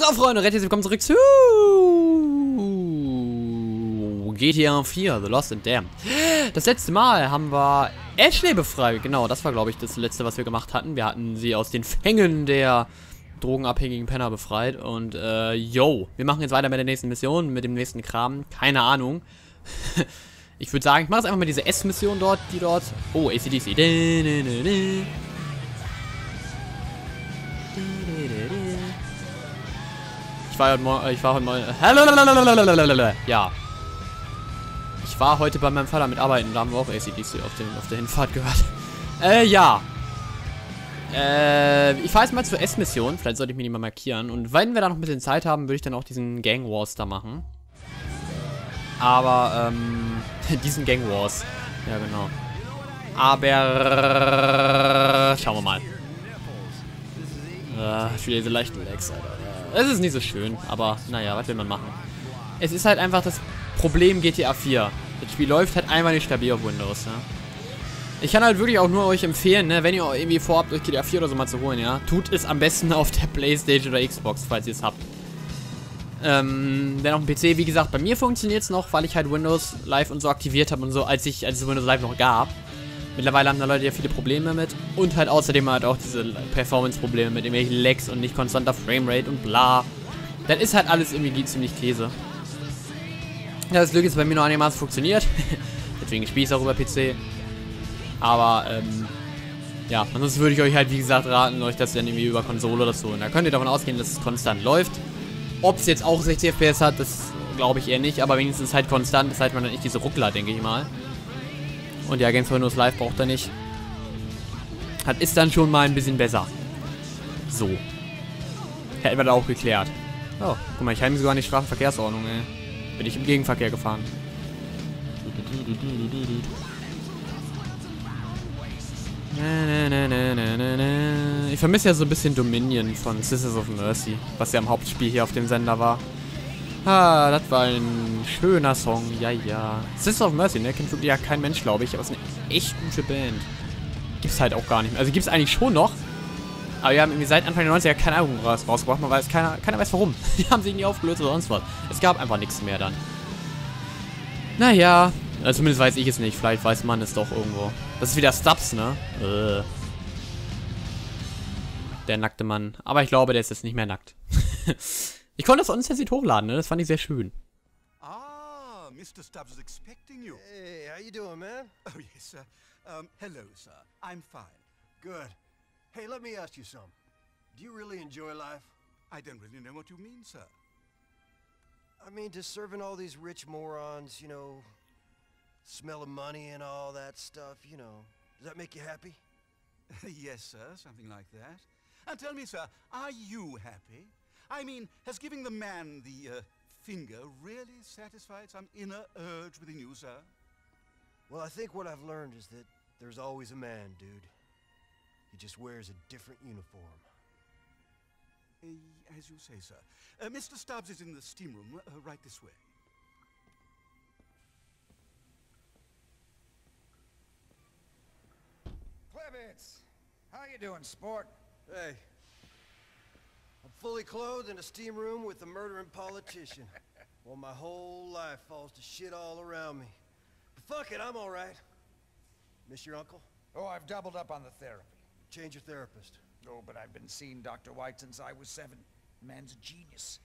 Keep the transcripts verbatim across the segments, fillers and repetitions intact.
So, Freunde, rettet, willkommen zurück zu G T A vier, The Lost and Damned. Das letzte Mal haben wir Ashley befreit. Genau, das war, glaube ich, das letzte, was wir gemacht hatten. Wir hatten sie aus den Fängen der drogenabhängigen Penner befreit. Und, äh, yo, wir machen jetzt weiter mit der nächsten Mission, mit dem nächsten Kram. Keine Ahnung. Ich würde sagen, ich mache jetzt einfach mal diese S-Mission dort, die dort... Oh, A C D C. Ich war heute Morgen, ich war heute Morgen, ja. Ich war heute bei meinem Vater mit Arbeiten, da haben wir auch A C D C auf, den, auf der Hinfahrt gehört. Äh, ja. Äh, ich fahre jetzt mal zur S-Mission, vielleicht sollte ich mir die mal markieren. Und wenn wir da noch ein bisschen Zeit haben, würde ich dann auch diesen Gang Wars da machen. Aber, ähm, diesen Gang Wars. Ja, genau. Aber, schauen wir mal. Äh, ich will diese leichten Lags, Alter. Es ist nicht so schön, aber naja, was will man machen? Es ist halt einfach das Problem G T A vier. Das Spiel läuft halt einmal nicht stabil auf Windows, ne? Ich kann halt wirklich auch nur euch empfehlen, ne, wenn ihr irgendwie vorhabt, euch G T A vier oder so mal zu holen, ja, tut es am besten auf der PlayStation oder Xbox, falls ihr es habt. Ähm, denn auf dem P C, wie gesagt, bei mir funktioniert es noch, weil ich halt Windows Live und so aktiviert habe und so, als ich, als es Windows Live noch gab. Mittlerweile haben da Leute ja viele Probleme mit. Und halt außerdem halt auch diese Performance-Probleme mit irgendwelchen Lags und nicht konstanter Framerate und bla. Das ist halt alles irgendwie ziemlich Käse. Ja, das Glück ist bei mir noch einigermaßen funktioniert. Deswegen spiele ich es auch über P C. Aber, ähm, ja, ansonsten würde ich euch halt, wie gesagt, raten, euch das dann irgendwie über Konsole oder so. Und da könnt ihr davon ausgehen, dass es konstant läuft. Ob es jetzt auch sechzig F P S hat, das glaube ich eher nicht. Aber wenigstens halt konstant, das heißt man dann nicht diese Ruckler, denke ich mal. Und ja, Games for Windows Live braucht er nicht. Hat ist dann schon mal ein bisschen besser. So. Hätten wir da auch geklärt. Oh, guck mal, ich heime sogar nicht Straßenverkehrsordnung, ey. Bin ich im Gegenverkehr gefahren. Ich vermisse ja so ein bisschen Dominion von Sisters of Mercy, was ja im Hauptspiel hier auf dem Sender war. Ah, das war ein schöner Song, ja, ja. Sisters of Mercy, ne? Kennt ja kein Mensch, glaube ich, aber es ist eine echt gute Band. Gibt's halt auch gar nicht mehr. Also gibt's eigentlich schon noch, aber wir haben irgendwie seit Anfang der neunziger kein Album rausgebracht, man weiß, keiner, keiner weiß warum. Die haben sich irgendwie aufgelöst oder sonst was. Es gab einfach nichts mehr dann. Naja, also zumindest weiß ich es nicht, vielleicht weiß man es doch irgendwo. Das ist wieder Stubbs, ne? Äh. Der nackte Mann. Aber ich glaube, der ist jetzt nicht mehr nackt. Ich konnte das uncensored hochladen, ne? Das fand ich sehr schön. Ah, Mister Stubbs is expecting you. Hey, how you doing, man? Oh, yes, sir. Um, hello, sir. I'm fine. Good. Hey, let me ask you something. Do you really enjoy life? I don't really know what you mean, sir. I mean, just serving all these rich morons, you know, smelling money and all that stuff, you know. Does that make you happy? Yes, sir. Something like that. And tell me, sir, are you happy? I mean, has giving the man the uh, finger really satisfied some inner urge within you, sir? Well, I think what I've learned is that there's always a man, dude. He just wears a different uniform. Uh, as you say, sir. Uh, Mister Stubbs is in the steam room, uh, right this way. Clabbits! How you doing, sport? Hey. I'm fully clothed in a steam room with a murdering politician. Well, my whole life falls to shit all around me. But fuck it, I'm all right. Miss your uncle? Oh, I've doubled up on the therapy. Change your therapist. Oh, but I've been seeing Doctor White since I was seven. Man's a genius.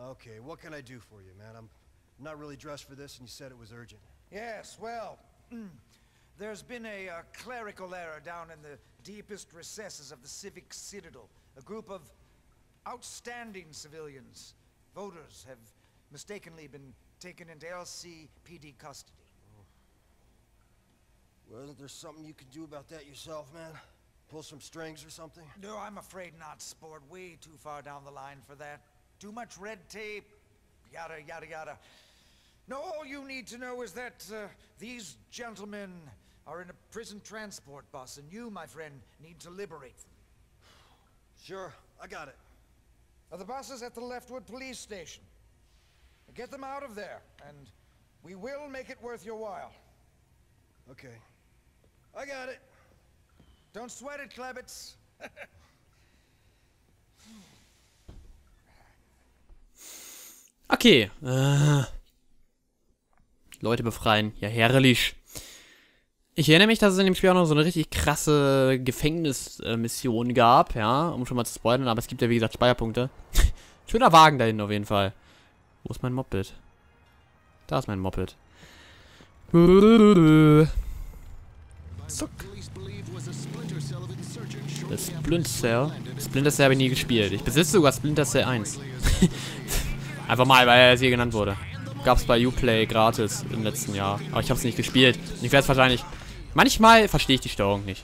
Okay, what can I do for you, man? I'm not really dressed for this, and you said it was urgent. Yes, well, there's been a uh, clerical error down in the deepest recesses of the civic citadel. A group of outstanding civilians, voters, have mistakenly been taken into L C P D custody. Well, isn't there something you can do about that yourself, man? Pull some strings or something? No, I'm afraid not, sport. Way too far down the line for that. Too much red tape, yada, yada, yada. No, all you need to know is that uh, these gentlemen are in a prison transport bus, and you, my friend, need to liberate them. Sure, I got it. The bus is at the Leftwood Police Station. Get them out of there, and we will make it worth your while. Okay. I got it. Don't sweat it, Clabbits. Okay. Äh. Leute befreien. Ja, herrlich. Ich erinnere mich, dass es in dem Spiel auch noch so eine richtig krasse Gefängnismission gab, ja, um schon mal zu spoilern, aber es gibt ja, wie gesagt, Speicherpunkte. Schöner Wagen da hinten auf jeden Fall. Wo ist mein Moped? Da ist mein Moped. Zuck. Das Splinter Cell. Splinter Cell habe ich nie gespielt. Ich besitze sogar Splinter Cell eins. Einfach mal, weil er es hier genannt wurde. Gab es bei Uplay gratis im letzten Jahr. Aber ich habe es nicht gespielt. Und ich werde es wahrscheinlich... Manchmal verstehe ich die Steuerung nicht.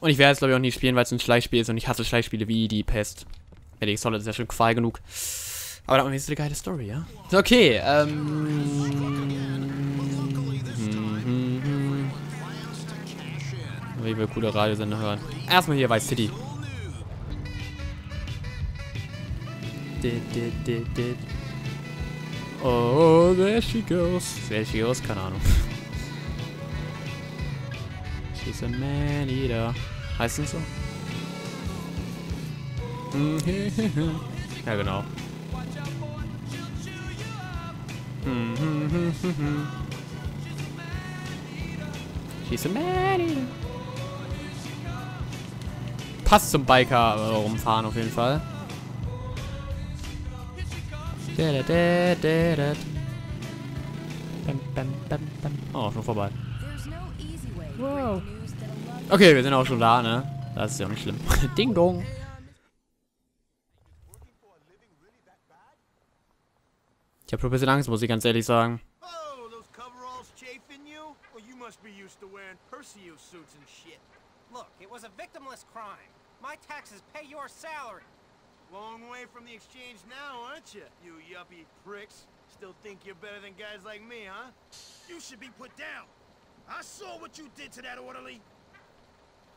Und ich werde es, glaube ich, auch nie spielen, weil es ein Schleichspiel ist. Und ich hasse Schleichspiele wie die Pest. Metal Gear Solid ist ja schon qual genug. Aber da ist eine geile Story, ja? Okay, ähm... ich will coole Radiosender hören. Erstmal hier Vice City. Oh, there she goes. There she goes, keine Ahnung. She's a man eater. Heißt nicht so? Ja, genau. She's a man eater. Passt zum Biker rumfahren auf jeden Fall. Oh, schon vorbei. Wow. Okay, wir sind auch schon da, ne? Das ist ja auch nicht schlimm. Ding dong. Ich hab schon ein bisschen Angst, muss ich ganz ehrlich sagen. Long way from the exchange now, aren't you? You yuppie pricks. Still think you're better than guys like me, huh? You should be put down. I saw what you did to that orderly.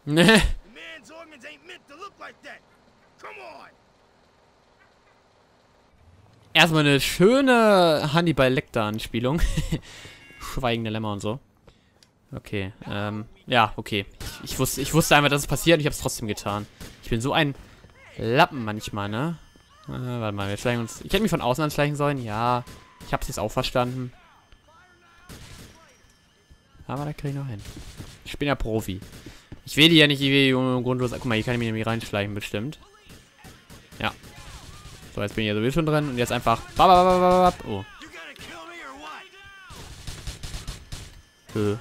The man's organs ain't meant to look like that. Come on. Erstmal eine schöne Hannibal Lecter-Anspielung. Schweigende Lämmer und so. Okay, ähm, ja, okay. Ich, ich, wusste, ich wusste einfach, dass es passiert und ich habe es trotzdem getan. Ich bin so ein... Lappen manchmal, ne? Äh, warte mal, wir schleichen uns... Ich hätte mich von außen anschleichen sollen, ja. Ich hab's jetzt auch verstanden. Aber da krieg ich noch hin. Ich bin ja Profi. Ich will die ja nicht grundlos... Guck mal, hier kann ich mich nämlich reinschleichen, bestimmt. Ja. So, jetzt bin ich ja sowieso schon drin. Und jetzt einfach... Oh. Äh.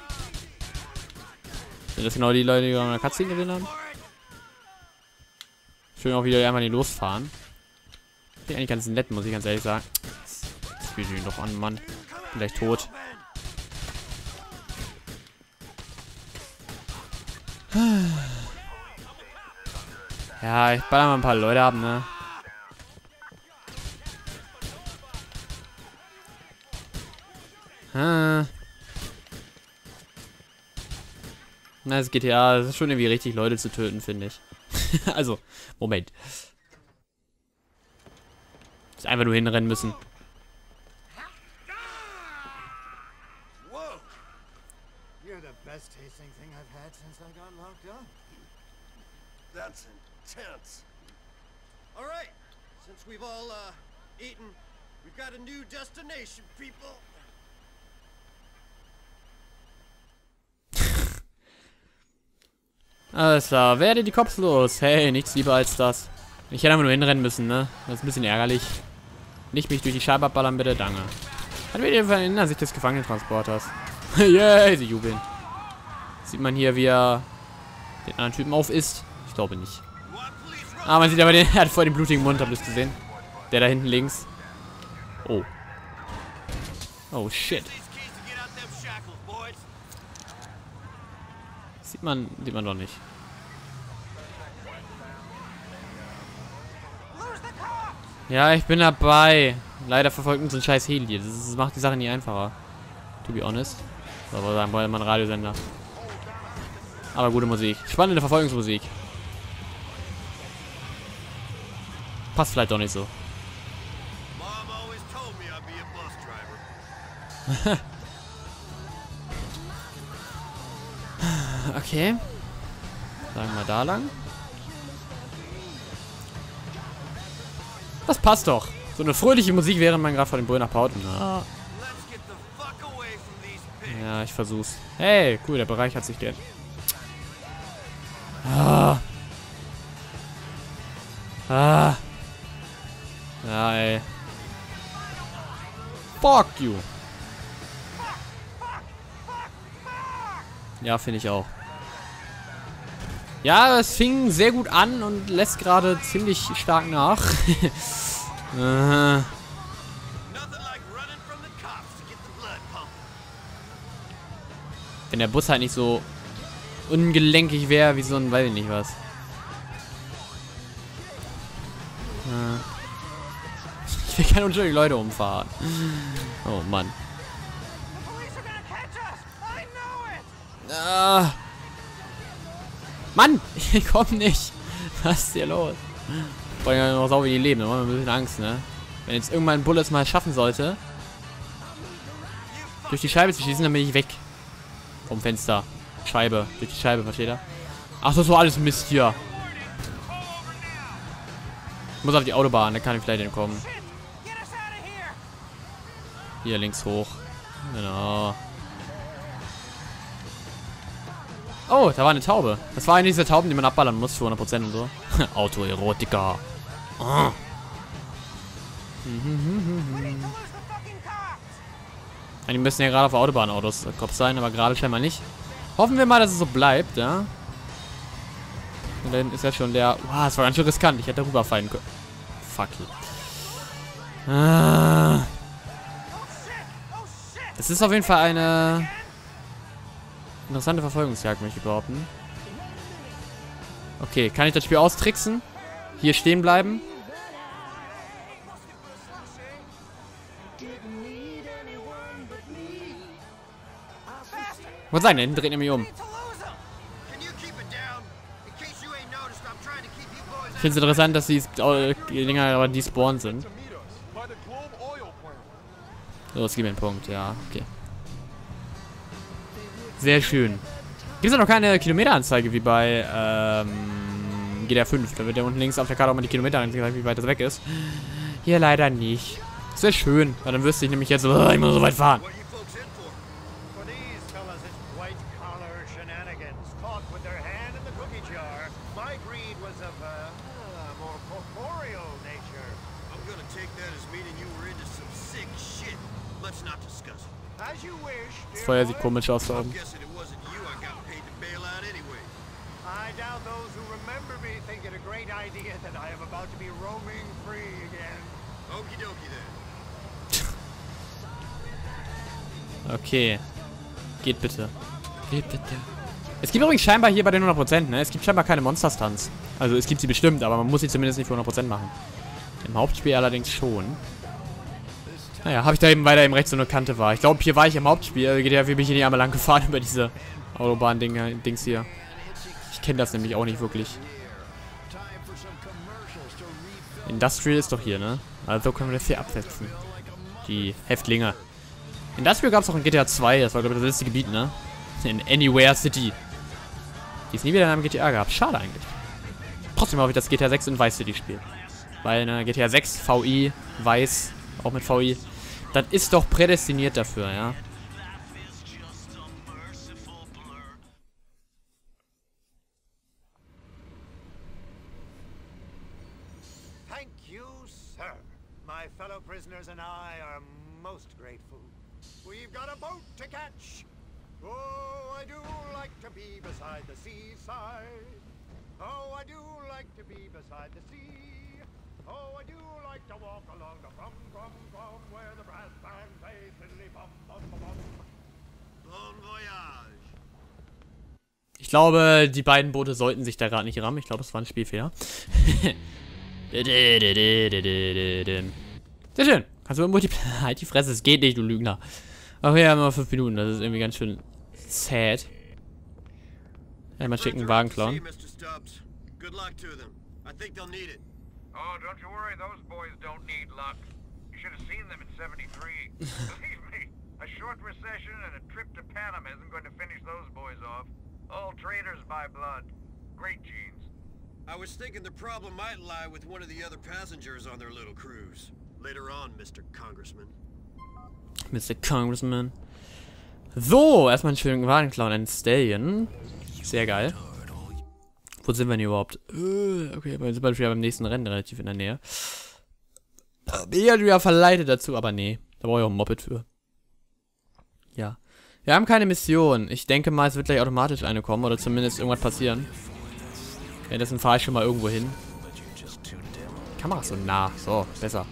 Sind das genau die Leute, die wir an der Katze gesehen haben? Schön auch wieder einmal nicht losfahren. Bin eigentlich ganz nett, muss ich ganz ehrlich sagen. Jetzt spiel ich ihn doch an, Mann. Bin gleich tot. Ja, ich baller mal ein paar Leute ab, ne? Ah. Na, das G T A, das ist schon irgendwie richtig, Leute zu töten, finde ich. Also, Moment. Ist einfach nur hinrennen müssen. Alles klar, werde die Cops los. Hey, nichts lieber als das. Ich hätte einfach nur hinrennen müssen, ne? Das ist ein bisschen ärgerlich. Nicht mich durch die Scheibe abballern, bitte, danke. Hat mir jedenfalls in der Sicht des Gefangenentransporters. Yay, sie jubeln. Sieht man hier, wie er den anderen Typen aufisst? Ich glaube nicht. Ah, man sieht aber den, er hat voll den blutigen Mund, habt ihr das gesehen? Der da hinten links. Oh. Oh, shit. Sieht man, sieht man doch nicht. Ja, ich bin dabei. Leider verfolgt uns ein scheiß Heli hier. Das, ist, das macht die Sache nie einfacher. To be honest. So, wir sagen, wollte man einen Radiosender. Aber gute Musik. Spannende Verfolgungsmusik. Passt vielleicht doch nicht so. Okay. Sagen wir mal da lang. Das passt doch. So eine fröhliche Musik, während man gerade vor dem Brüll nach Pauten. Ah. Ja, ich versuch's. Hey, cool, der Bereich hat sich geändert. Ah. Ah. Ja, ey. Fuck you. Ja, finde ich auch. Ja, es fing sehr gut an und lässt gerade ziemlich stark nach. äh. Wenn der Bus halt nicht so ungelenkig wäre wie so ein, weiß ich nicht was. Äh. Ich will keine unschuldigen Leute umfahren. Oh Mann. Ah. Mann, ich komm nicht. Was ist hier los? Ich wollte ja noch sauber die Leben, da haben wir ein bisschen Angst, ne? Wenn jetzt irgendwann ein Bulle es mal schaffen sollte, durch die Scheibe zu schießen, dann bin ich weg. Vom Fenster. Scheibe. Durch die Scheibe, versteht ihr? Ach, das war alles Mist hier. Ich muss auf die Autobahn, da kann ich vielleicht entkommen. Hier links hoch. Genau. Oh, da war eine Taube. Das war eine dieser Tauben, die man abballern muss für hundert Prozent und so. Autoerotiker. Oh. Die müssen ja gerade auf Autobahnautos Kopf sein, aber gerade scheinbar nicht. Hoffen wir mal, dass es so bleibt, ja. Und dann ist ja schon der... Wow, das war ganz schön riskant. Ich hätte darüber fallen können. Fuck. Ah. Es ist auf jeden Fall eine... interessante Verfolgungsjagd, möchte ich behaupten. Okay, kann ich das Spiel austricksen? Hier stehen bleiben? Was sagen, da hinten dreht nämlich um. Ich finde es interessant, dass die Dinger aber die Spawn sind. So, es gibt mir einen Punkt, ja, okay. Sehr schön. Gibt es noch keine Kilometeranzeige wie bei ähm, G T A fünf? Da wird ja unten links auf der Karte auch mal die Kilometeranzeige angezeigt, wie weit das weg ist. Hier leider nicht. Sehr schön, weil dann wüsste ich nämlich jetzt, oh, ich muss so weit fahren. Das Feuer sieht komisch aus da oben. Okay. Geht bitte. Geht bitte. Es gibt übrigens scheinbar hier bei den hundert Prozent, ne? Es gibt scheinbar keine Monster-Stunts. Also es gibt sie bestimmt, aber man muss sie zumindest nicht für hundert Prozent machen. Im Hauptspiel allerdings schon. Naja, habe ich da eben, weil da eben rechts so eine Kante war. Ich glaube, hier war ich im Hauptspiel. Also G T A vier bin ich hier nicht einmal lang gefahren über diese Autobahn-Dings hier. Ich kenne das nämlich auch nicht wirklich. Industrial ist doch hier, ne? Also können wir das hier absetzen. Die Häftlinge. Industrial gab es auch in G T A zwei. Das war, glaube ich, das letzte Gebiet, ne? In Anywhere City. Die es nie wieder in einem G T A gab. Schade eigentlich. Trotzdem habe ich das G T A sechs und Vice City gespielt. Weil, ne, G T A sechs, V I, Vice, auch mit V I. Das ist doch prädestiniert dafür, ja. Thank you, sir. My fellow prisoners and I are most grateful. We've got a boat to catch. Oh, I do like to be beside the seaside. Oh, I do like to be beside the sea. Oh, I do like to walk along the bum bum bum where the brass band plays fiddly bum bum bum. Bon voyage. Ich glaube, die beiden Boote sollten sich da gerade nicht rammen. Ich glaube, es war ein Spielfehler. Sehr schön. Kannst du mit Multiplayer... Halt die Fresse, es geht nicht, du Lügner. Ach ja, nur fünf Minuten. Das ist irgendwie ganz schön sad. Einmal schicken Wagen klauen. Oh, don't you worry, those boys don't need luck. You should have seen them in seventy-three. Believe me, a short recession and a trip to Panama isn't going to finish those boys off. All traitors by blood. Great genes. I was thinking the problem might lie with one of the other passengers on their little cruise. Later on, Mister Congressman. Mister Congressman. So, erstmal einen schönen Warenclown, einen Stallion. Sehr geil. Wo sind wir denn überhaupt? Okay, wir sind ja beim nächsten Rennen relativ in der Nähe. Ich hatte ja verleitet dazu, aber nee. Da brauche ich auch ein Moped für. Ja. Wir haben keine Mission. Ich denke mal, es wird gleich automatisch eine kommen oder zumindest irgendwas passieren. Währenddessen fahre ich schon mal irgendwo hin. Die Kamera ist so nah. So, besser.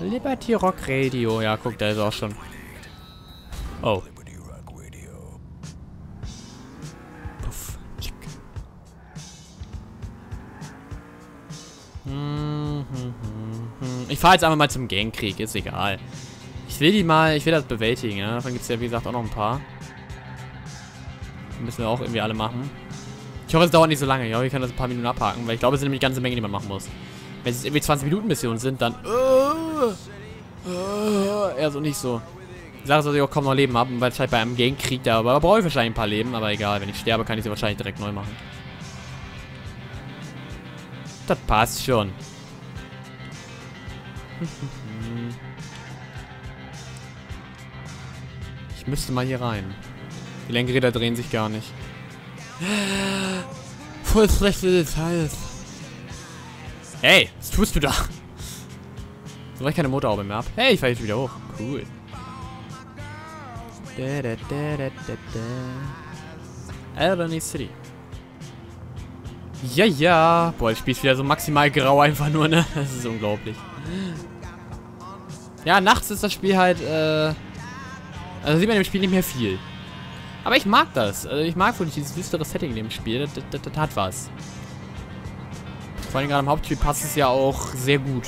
Liberty Rock Radio. Ja, guck, da ist er auch schon. Oh. Puff. Ich fahre jetzt einfach mal zum Gangkrieg. Ist egal. Ich will die mal, ich will das bewältigen. Ja? Davon gibt es ja, wie gesagt, auch noch ein paar. Die müssen wir auch irgendwie alle machen. Ich hoffe, es dauert nicht so lange. Ich hoffe, ich kann das ein paar Minuten abhaken, weil ich glaube, es sind nämlich eine ganze Menge, die man machen muss. Wenn es irgendwie zwanzig-Minuten-Missionen sind, dann... Uh, uh, eher so nicht so. Ich sage es, dass ich auch kaum noch Leben habe, weil ich halt bei einem Gangkrieg da aber brauche ich wahrscheinlich ein paar Leben, aber egal. Wenn ich sterbe, kann ich sie wahrscheinlich direkt neu machen. Das passt schon. Ich müsste mal hier rein. Die Lenkräder drehen sich gar nicht. Voll schlechte Details. Hey, was tust du da? So, weil ich keine Motorhaube mehr habe. Hey, ich fahre jetzt wieder hoch. Cool. Da, da, da, da, da. Albany City. Ja, ja. Boah, das Spiel ist wieder so maximal grau einfach nur, ne? Das ist unglaublich. Ja, nachts ist das Spiel halt, äh... also sieht man im Spiel nicht mehr viel. Aber ich mag das. Also ich mag wirklich dieses düstere Setting in dem Spiel. Das, das, das hat was. Vor allem gerade im Hauptspiel passt es ja auch sehr gut.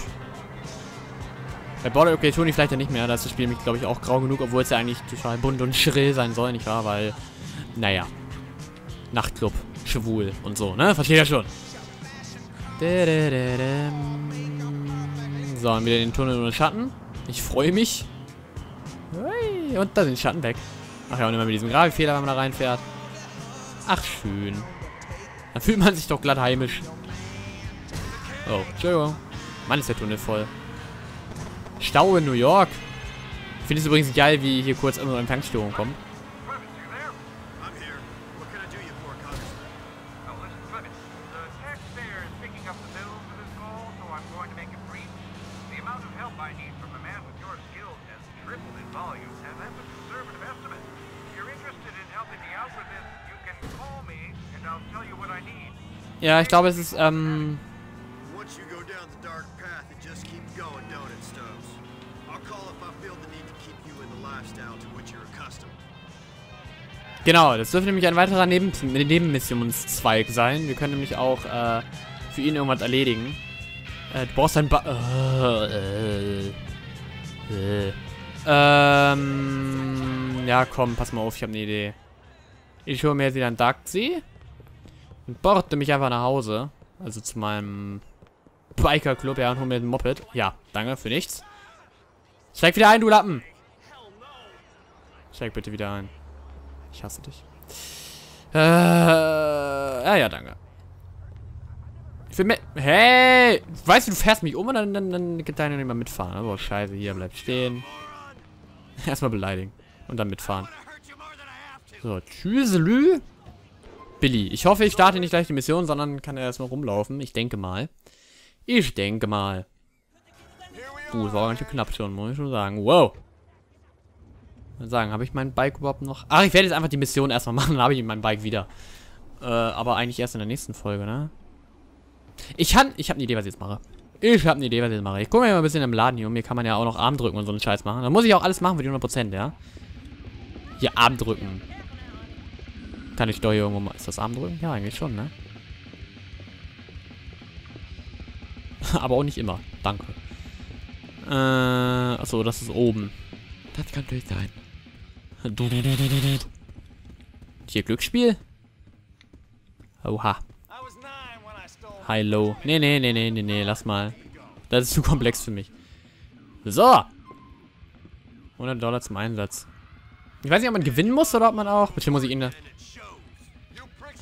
Bei Border, okay, Tony vielleicht ja nicht mehr. Da ist das Spiel nämlich, glaube ich, auch grau genug, obwohl es ja eigentlich total bunt und schrill sein soll, nicht wahr? Weil, naja. Nachtclub, schwul und so, ne? Versteht ihr schon? So, und wieder den Tunnel ohne Schatten. Ich freue mich. Und da sind die Schatten weg. Ach ja, und immer mit diesem Grafikfehler, wenn man da reinfährt. Ach, schön. Dann fühlt man sich doch glatt heimisch. Oh, Entschuldigung. Mann, ist der Tunnel voll. Stau in New York. Ich finde es übrigens geil, wie hier kurz unsere Empfangsstörung kommt. Ja, ich glaube, es ist, ähm... genau, das dürfte nämlich ein weiterer Neben Nebenmissionszweig sein. Wir können nämlich auch, äh, für ihn irgendwas erledigen. Äh, du brauchst ein ba... Äh, äh, äh. Ähm... Ja, komm, pass mal auf, ich habe eine Idee. Ich hole mir jetzt wieder ein Taxi. Und borte mich einfach nach Hause. Also zu meinem Biker-Club. Ja, und hol mir ein Moped. Ja, danke für nichts. Steig wieder ein, du Lappen! Steig bitte wieder ein. Ich hasse dich. Äh, ja, ja, danke. Ich will mehr... Hey! Weißt du, du fährst mich um und dann, dann, dann geht deiner nicht mehr mitfahren. Also scheiße, hier, bleib stehen. Erstmal beleidigen. Und dann mitfahren. So, tschüsselü. Billy. Ich hoffe, ich starte nicht gleich die Mission, sondern kann er erstmal rumlaufen. Ich denke mal. Ich denke mal. Uh, das war ganz schön knapp schon, muss ich schon sagen. Wow. Mal sagen, habe ich mein Bike überhaupt noch? Ach, ich werde jetzt einfach die Mission erstmal machen, dann habe ich mein Bike wieder. Äh, aber eigentlich erst in der nächsten Folge, ne? Ich kann, ich habe eine Idee, was ich jetzt mache. Ich habe eine Idee, was ich jetzt mache. Ich gucke mir mal ein bisschen im Laden hier um. Hier kann man ja auch noch Arm drücken und so einen Scheiß machen. Da muss ich auch alles machen für die hundert Prozent, ja? Hier, Arm drücken. Kann ich doch hier irgendwo mal... Ist das Arm drücken? Ja, eigentlich schon, ne? Aber auch nicht immer. Danke. Äh, achso, das ist oben. Das kann natürlich sein. Hier Glücksspiel? Oha. High, low. Nee, nee, nee, nee, nee, nee, lass mal. Das ist zu komplex für mich. So. hundert Dollar zum Einsatz. Ich weiß nicht, ob man gewinnen muss oder ob man auch... Bestimmt muss ich ihn da...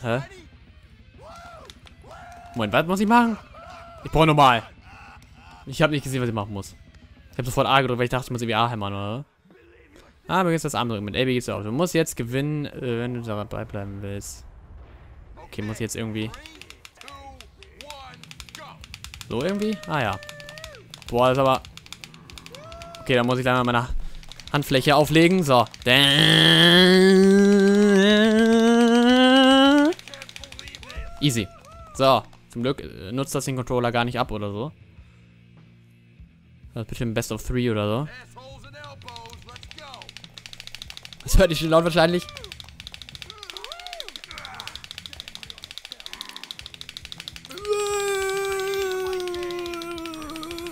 Hä? Moment, was muss ich machen? Ich brauche normal. Ich habe nicht gesehen, was ich machen muss. Ich habe sofort A gedrückt, weil ich dachte, ich muss irgendwie A hämmern, oder? Ah, mir geht's das Arm drücken. Mit L B geht's auch. Du musst jetzt gewinnen, wenn du dabei bleiben willst. Okay, muss ich jetzt irgendwie... So irgendwie? Ah ja. Boah, das ist aber... Okay, da muss ich gleich mal meine Handfläche auflegen. So. Easy. So. Zum Glück nutzt das den Controller gar nicht ab oder so. Das ist bestimmt Best of Three oder so. Das hört nicht so laut wahrscheinlich.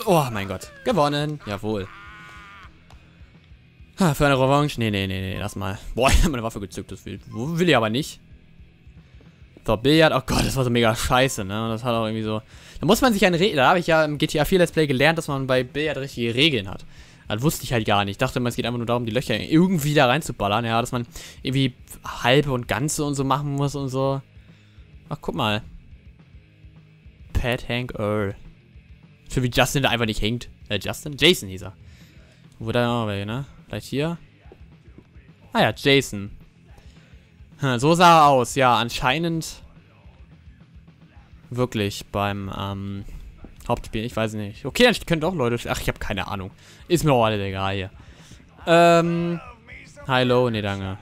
Oh mein Gott. Gewonnen. Jawohl. Ha, für eine Revanche. Nee, nee, nee, nee. Lass mal. Boah, ich habe meine Waffe gezückt. Das will, will ich aber nicht. So, Billard. Oh Gott, das war so mega scheiße, ne? Das hat auch irgendwie so... Da muss man sich an Regeln... Da habe ich ja im G T A vier Let's Play gelernt, dass man bei Billard richtige Regeln hat. Das wusste ich halt gar nicht. Ich dachte immer, es geht einfach nur darum, die Löcher irgendwie da reinzuballern. Ja, dass man irgendwie halbe und ganze und so machen muss und so. Ach, guck mal. Pat Hank Earl. Für wie Justin da einfach nicht hängt. Äh, Justin? Jason hieß er. Wo da noch welche, ne? Vielleicht hier? Ah ja, Jason. Hm, so sah er aus. Ja, anscheinend wirklich beim ähm, Hauptspiel. Ich weiß nicht. Okay, dann können doch Leute... Ach, ich habe keine Ahnung. Ist mir auch alles egal hier. Ähm... Hi, low. Nee, danke.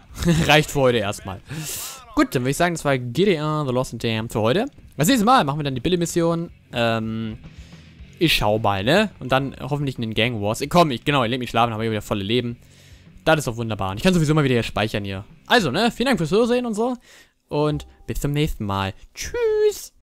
Reicht für heute erstmal. Gut, dann würde ich sagen, das war G T A The Lost and Damned für heute. Das nächste Mal machen wir dann die Billy-Mission. Ähm... Ich schau mal, ne? Und dann hoffentlich in den Gang Wars. Ich komm, ich, genau, ich lebe mich schlafen, habe ich wieder volle Leben. Das ist doch wunderbar. Und ich kann sowieso mal wieder hier speichern hier. Also, ne? Vielen Dank fürs Zusehen und so. Und bis zum nächsten Mal. Tschüss!